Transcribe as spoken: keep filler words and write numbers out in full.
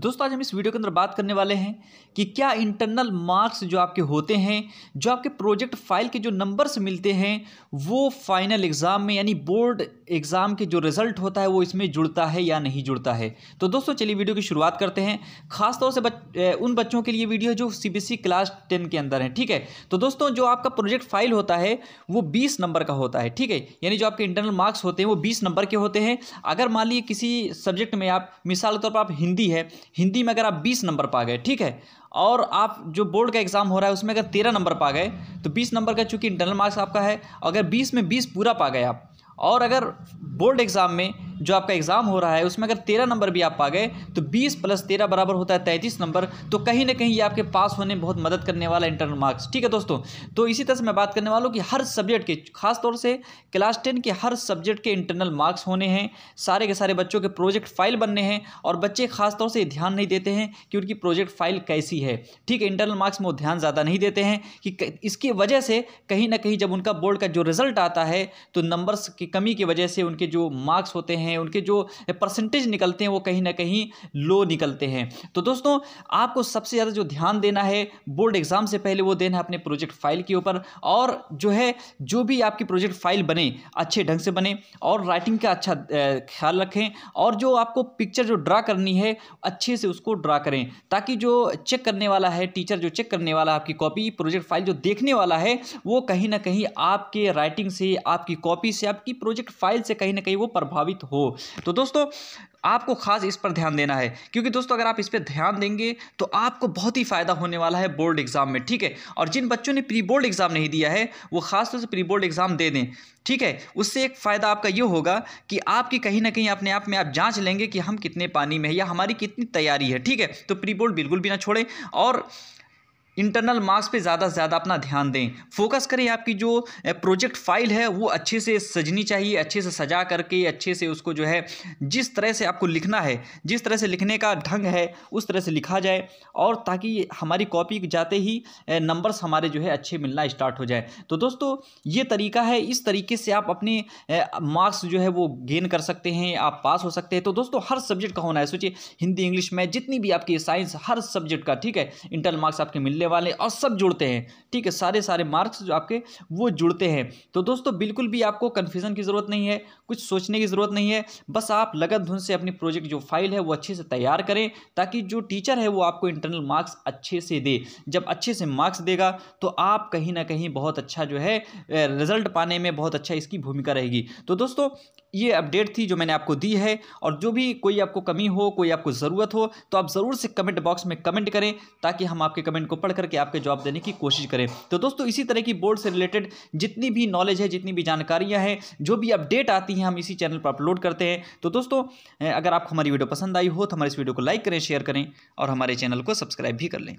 दोस्तों आज हम इस वीडियो के अंदर बात करने वाले हैं कि क्या इंटरनल मार्क्स जो आपके होते हैं, जो आपके प्रोजेक्ट फाइल के जो नंबर्स मिलते हैं, वो फाइनल एग्ज़ाम में यानी बोर्ड एग्ज़ाम के जो रिज़ल्ट होता है वो इसमें जुड़ता है या नहीं जुड़ता है। तो दोस्तों चलिए वीडियो की शुरुआत करते हैं। ख़ासतौर से बच, उन बच्चों के लिए वीडियो जो C B S E class ten के अंदर है। ठीक है, तो दोस्तों जो आपका प्रोजेक्ट फाइल होता है वो बीस नंबर का होता है। ठीक है, यानी जो आपके इंटरनल मार्क्स होते हैं वो बीस नंबर के होते हैं। अगर मान लीजिए किसी सब्जेक्ट में आप, मिसाल के तौर पर आप हिंदी है, हिंदी में अगर आप बीस नंबर पा गए, ठीक है, और आप जो बोर्ड का एग्ज़ाम हो रहा है उसमें अगर तेरह नंबर पा गए तो बीस नंबर का चूंकि इंटरनल मार्क्स आपका है, अगर बीस में बीस पूरा पा गए आप, और अगर बोर्ड एग्ज़ाम में जो आपका एग्ज़ाम हो रहा है उसमें अगर तेरह नंबर भी आप पा गए तो बीस प्लस तेरह बराबर होता है तैंतीस नंबर। तो कहीं ना कहीं ये आपके पास होने में बहुत मदद करने वाला इंटरनल मार्क्स। ठीक है दोस्तों, तो इसी तरह से मैं बात करने वाला हूँ कि हर सब्जेक्ट के, खासतौर से क्लास टेन के हर सब्जेक्ट के इंटरनल मार्क्स होने हैं। सारे के सारे बच्चों के प्रोजेक्ट फाइल बनने हैं और बच्चे खासतौर से ध्यान नहीं देते हैं कि उनकी प्रोजेक्ट फाइल कैसी है। ठीक है, इंटरनल मार्क्स में वो ध्यान ज़्यादा नहीं देते हैं कि इसकी वजह से कहीं ना कहीं जब उनका बोर्ड का जो रिज़ल्ट आता है तो नंबर्स की कमी की वजह से उनके जो मार्क्स होते हैं, उनके जो परसेंटेज निकलते हैं वो कहीं ना कहीं लो निकलते हैं। तो दोस्तों आपको सबसे ज़्यादा जो ध्यान देना है बोर्ड एग्जाम से पहले वो देना है अपने प्रोजेक्ट फाइल के ऊपर, और जो है जो भी आपकी प्रोजेक्ट फाइल बने अच्छे ढंग से बने, और राइटिंग का अच्छा ख्याल रखें, और जो आपको पिक्चर जो ड्रा करनी है अच्छे से उसको ड्रा करें, ताकि जो चेक करने वाला है, टीचर जो चेक करने वाला आपकी कॉपी, प्रोजेक्ट फाइल जो देखने वाला है, वो कहीं ना कहीं आपके राइटिंग से, आपकी कॉपी से, आपकी प्रोजेक्ट फाइल से कहीं ना कहीं वो प्रभावित हो। तो दोस्तों आपको खास इस पर ध्यान देना है, क्योंकि दोस्तों अगर आप इस पर ध्यान देंगे तो आपको बहुत ही फ़ायदा होने वाला है बोर्ड एग्ज़ाम में। ठीक है, और जिन बच्चों ने प्री बोर्ड एग्ज़ाम नहीं दिया है वो खासतौर से प्री बोर्ड एग्ज़ाम दे दें। ठीक है, उससे एक फ़ायदा आपका ये होगा कि आपकी कहीं ना कहीं अपने आप में आप जांच लेंगे कि हम कितने पानी में है या हमारी कितनी तैयारी है। ठीक है, तो प्री बोर्ड बिल्कुल भी ना छोड़ें और इंटरनल मार्क्स पे ज़्यादा से ज़्यादा अपना ध्यान दें, फोकस करें। आपकी जो प्रोजेक्ट फाइल है वो अच्छे से सजनी चाहिए, अच्छे से सजा करके, अच्छे से उसको जो है जिस तरह से आपको लिखना है, जिस तरह से लिखने का ढंग है उस तरह से लिखा जाए, और ताकि हमारी कॉपी जाते ही नंबर्स हमारे जो है अच्छे मिलना स्टार्ट हो जाए। तो दोस्तों ये तरीका है, इस तरीके से आप अपने मार्क्स जो है वो गेन कर सकते हैं, आप पास हो सकते हैं। तो दोस्तों हर सब्जेक्ट का होना है, सोचिए हिंदी, इंग्लिश, मैथ, जितनी भी आपकी साइंस, हर सब्जेक्ट का, ठीक है, इंटरनल मार्क्स आपके मिलने वाले, और सब जुड़ते हैं। ठीक है, सारे सारे मार्क्स जो आपके वो जुड़ते हैं। तो दोस्तों बिल्कुल भी आपको कन्फ्यूजन की ज़रूरत नहीं है, कुछ सोचने की ज़रूरत नहीं है, बस आप लगन धुन से अपनी प्रोजेक्ट जो फाइल है वो अच्छे से तैयार करें, ताकि जो टीचर है वो आपको इंटरनल मार्क्स अच्छे से दे। जब अच्छे से मार्क्स देगा तो आप कहीं ना कहीं बहुत अच्छा जो है रिजल्ट पाने में बहुत अच्छा इसकी भूमिका रहेगी। तो दोस्तों ये अपडेट थी जो मैंने आपको दी है, और जो भी कोई आपको कमी हो, कोई आपको ज़रूरत हो, तो आप ज़रूर से कमेंट बॉक्स में कमेंट करें, ताकि हम आपके कमेंट को पढ़ करके आपके जवाब देने की कोशिश करें। तो दोस्तों इसी तरह की बोर्ड से रिलेटेड जितनी भी नॉलेज है, जितनी भी जानकारियां हैं, जो भी अपडेट आती हैं, हम इसी चैनल पर अपलोड करते हैं। तो दोस्तों अगर आपको हमारी वीडियो पसंद आई हो तो हमारे इस वीडियो को लाइक करें, शेयर करें और हमारे चैनल को सब्सक्राइब भी कर लें।